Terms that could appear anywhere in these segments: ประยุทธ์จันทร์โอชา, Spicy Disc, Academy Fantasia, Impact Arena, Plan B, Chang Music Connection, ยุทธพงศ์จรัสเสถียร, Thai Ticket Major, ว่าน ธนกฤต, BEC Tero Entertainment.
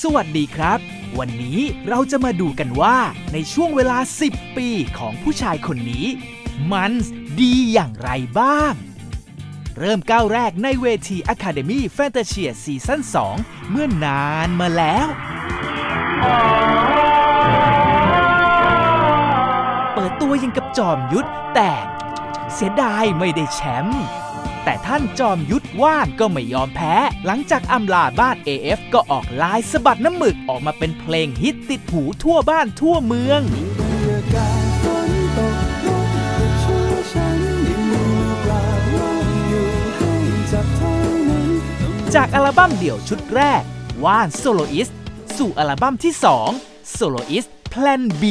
สวัสดีครับวันนี้เราจะมาดูกันว่าในช่วงเวลา10ปีของผู้ชายคนนี้มันดีอย่างไรบ้างเริ่มก้าวแรกในเวที Academy Fantasia ซีซั่น 2เมื่อนานมาแล้วเปิดตัวยังกับจอมยุทธแต่เสียดายไม่ได้แชมป์แต่ท่านจอมยุทธว่านก็ไม่ยอมแพ้หลังจากอำลาบ้าน AF ก็ออกลายสะบัดน้ำหมึกออกมาเป็นเพลงฮิตติดหูทั่วบ้านทั่วเมืองจากอัลบั้มเดี่ยวชุดแรกว่านโซโลอิสต์สู่อัลบั้มที่2โซโลอิสต์แพลน B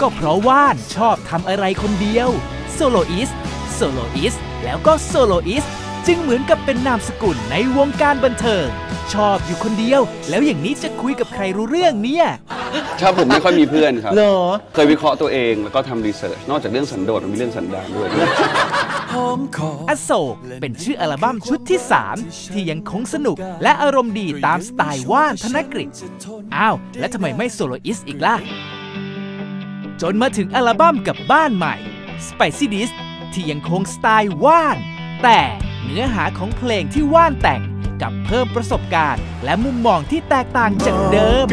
ก็เพราะว่านชอบทำอะไรคนเดียวโซโลอิสต์โซโลอิสต์แล้วก็โซโลอิสต์จึงเหมือนกับเป็นนามสกุลในวงการบันเทิงชอบอยู่คนเดียวแล้วอย่างนี้จะคุยกับใครรู้เรื่องเนี่ยครับผมไม่ค่อยมีเพื่อนครับเคยวิเคราะห์ตัวเองแล้วก็ทำรีเสิร์ชนอกจากเรื่องสันโดษมันมีเรื่องสันดานด้วยอโศกเป็นชื่ออัลบั้มชุดที่3ที่ยังคงสนุกและอารมณ์ดีตามสไตล์ว่านธนกฤษอ้าวแล้วทำไมไม่โซโลอิสต์อีกล่ะจนมาถึงอัลบั้มกับบ้านใหม่ Spicy Disc ที่ยังคงสไตล์ว่านแต่เนื้อหาของเพลงที่ว่านแต่งกับเพิ่มประสบการณ์และมุมมองที่แตกต่างจากเดิม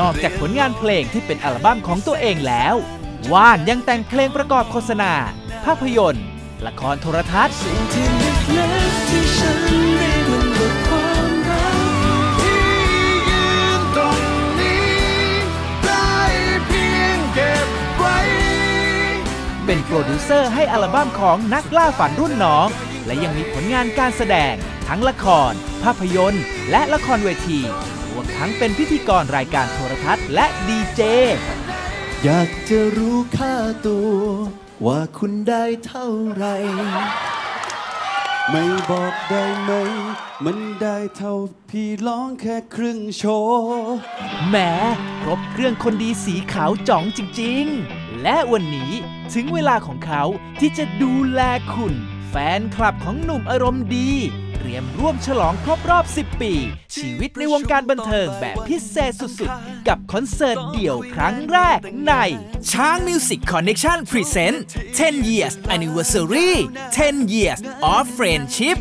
นอกจากผลงานเพลงที่เป็นอัลบั้มของตัวเองแล้วว่านยังแต่งเพลงประกอบโฆษณาภาพยนตร์ละครโทรทัศน์เป็นโปรดิวเซอร์ให้อัลบั้มของนักล่าฝันรุ่นน้องและยังมีผลงานการแสดงทั้งละครภาพยนตร์และละครเวทีรวมทั้งเป็นพิธีกรรายการโทรทัศน์และดีเจอยากจะรู้ค่าตัวว่าคุณได้เท่าไรไม่บอกได้ไหมมันได้เท่าพี่ร้องแค่ครึ่งโชว์แหมครบเครื่องคนดีสีขาวจ๋องจริงๆและวันนี้ถึงเวลาของเขาที่จะดูแลคุณแฟนคลับของหนุ่มอารมณ์ดีเตรียมร่วมฉลองครบรอบ10ปีชีวิตในวงการบันเทิงแบบพิเศษสุดๆกับคอนเสิร์ตเดี่ยวครั้งแรกในช้างมิวสิกคอนเนคชั่นพรีเซนต์10 years anniversary 10 years of friendship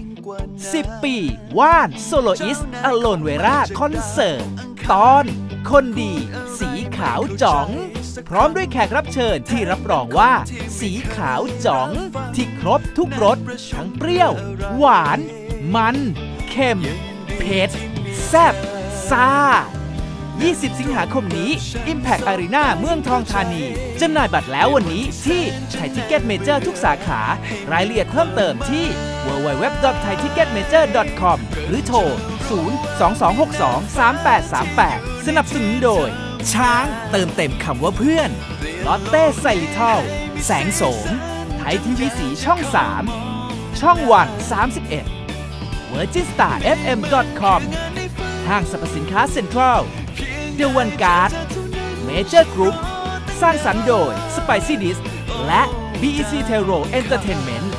10 ปีว่านโซโลอิสต์อโลนเวราคอนเสิร์ตตอนคนดีสีขาวจ๋องพร้อมด้วยแขกรับเชิญที่รับรองว่าสีขาวจ๋องที่ครบทุกรสทั้งเปรี้ยวหวานมันเค็มเผ็ดแซ่บซ่า20 สิงหาคมนี้ Impact Arena เมืองทองธานีจำหน่ายบัตรแล้ววันนี้ที่ Thai Ticket Major ทุกสาขารายละเอียดเพิ่มเติมที่ www.thaiticketmajor.com หรือโทร 022623838 สนับสนุนโดยช้างเติมเต็มคำว่าเพื่อนลอตเต้ไซริทัลแสงโสมไทยทีวีสีช่อง3ช่องวัน31virginstarfm.com ห้างสรรพสินค้าเซ็นทรัล The One Guard Major Group สร้างสรรค์โดย Spicy Disc และ BEC Tero Entertainment